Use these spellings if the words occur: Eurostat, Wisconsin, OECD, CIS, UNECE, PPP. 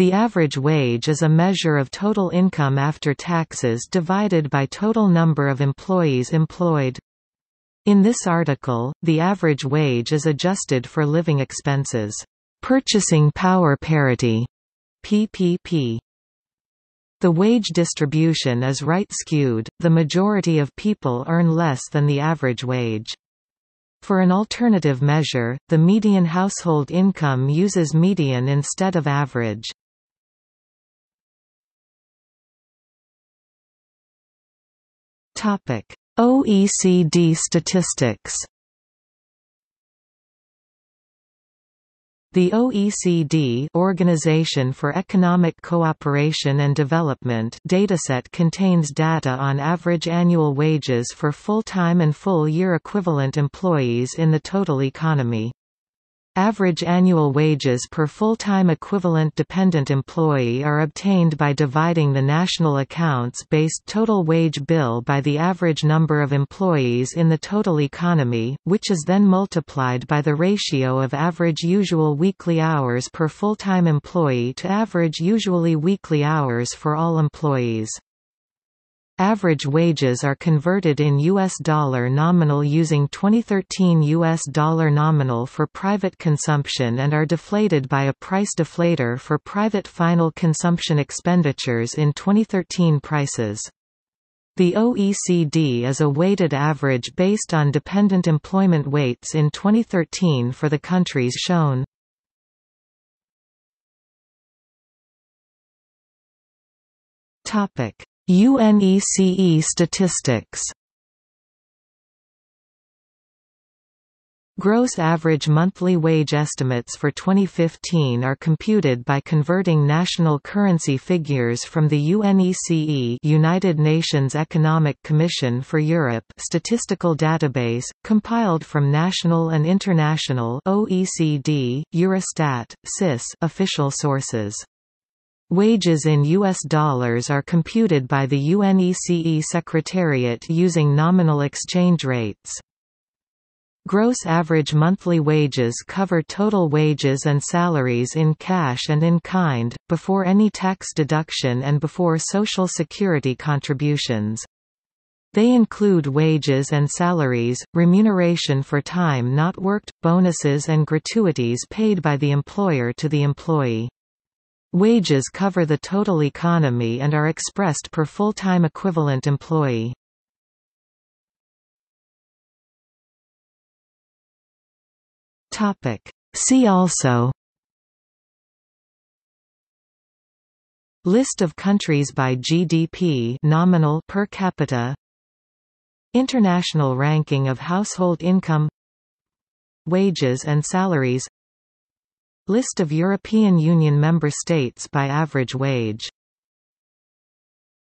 The average wage is a measure of total income after taxes divided by total number of employees employed. In this article, the average wage is adjusted for living expenses. Purchasing power parity (PPP). The wage distribution is right-skewed, the majority of people earn less than the average wage. For an alternative measure, the median household income uses median instead of average. OECD statistics. The OECD Organization for Economic Cooperation and Development dataset contains data on average annual wages for full-time and full-year equivalent employees in the total economy. Average annual wages per full-time equivalent dependent employee are obtained by dividing the national accounts-based total wage bill by the average number of employees in the total economy, which is then multiplied by the ratio of average usual weekly hours per full-time employee to average usually weekly hours for all employees. Average wages are converted in U.S. dollar nominal using 2013 U.S. dollar nominal for private consumption and are deflated by a price deflator for private final consumption expenditures in 2013 prices. The OECD is a weighted average based on dependent employment weights in 2013 for the countries shown. UNECE statistics. Gross average monthly wage estimates for 2015 are computed by converting national currency figures from the UNECE United Nations Economic Commission for Europe statistical database, compiled from national and international OECD, Eurostat, CIS official sources. Wages in U.S. dollars are computed by the UNECE Secretariat using nominal exchange rates. Gross average monthly wages cover total wages and salaries in cash and in kind, before any tax deduction and before Social Security contributions. They include wages and salaries, remuneration for time not worked, bonuses and gratuities paid by the employer to the employee. Wages cover the total economy and are expressed per full-time equivalent employee. See also: List of countries by GDP nominal per capita, International ranking of household income, Wages and salaries, List of European Union member states by average wage.